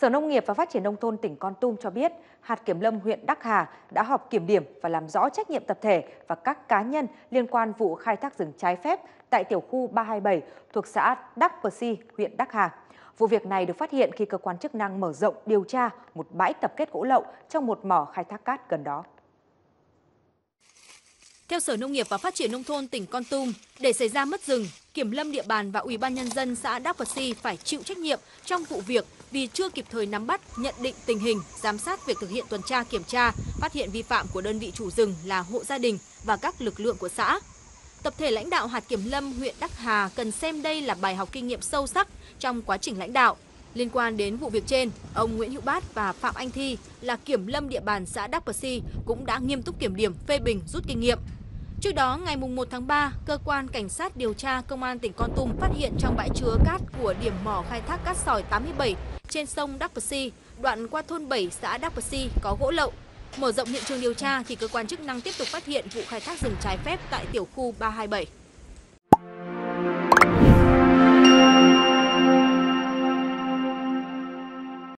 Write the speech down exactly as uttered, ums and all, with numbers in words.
Sở Nông nghiệp và Phát triển Nông thôn tỉnh Kon Tum cho biết, hạt kiểm lâm huyện Đắk Hà đã họp kiểm điểm và làm rõ trách nhiệm tập thể và các cá nhân liên quan vụ khai thác rừng trái phép tại tiểu khu ba hai bảy thuộc xã Đắk Pxi, huyện Đắk Hà. Vụ việc này được phát hiện khi cơ quan chức năng mở rộng điều tra một bãi tập kết gỗ lậu trong một mỏ khai thác cát gần đó. Theo Sở Nông nghiệp và Phát triển Nông thôn tỉnh Kon Tum, để xảy ra mất rừng, Kiểm lâm địa bàn và Ủy ban Nhân dân xã Đắk Pxi phải chịu trách nhiệm trong vụ việc vì chưa kịp thời nắm bắt, nhận định tình hình, giám sát việc thực hiện tuần tra kiểm tra, phát hiện vi phạm của đơn vị chủ rừng là hộ gia đình và các lực lượng của xã. Tập thể lãnh đạo hạt kiểm lâm huyện Đắk Hà cần xem đây là bài học kinh nghiệm sâu sắc trong quá trình lãnh đạo. Liên quan đến vụ việc trên, ông Nguyễn Hữu Bát và Phạm Anh Thi là kiểm lâm địa bàn xã Đắk Pxi cũng đã nghiêm túc kiểm điểm, phê bình, rút kinh nghiệm. Trước đó, ngày mùng một tháng ba, cơ quan cảnh sát điều tra công an tỉnh Kon Tum phát hiện trong bãi chứa cát của điểm mỏ khai thác cát sỏi tám mươi bảy trên sông Đắk Pxi, đoạn qua thôn bảy xã Đắk Pxi có gỗ lậu. Mở rộng hiện trường điều tra thì cơ quan chức năng tiếp tục phát hiện vụ khai thác rừng trái phép tại tiểu khu ba hai bảy.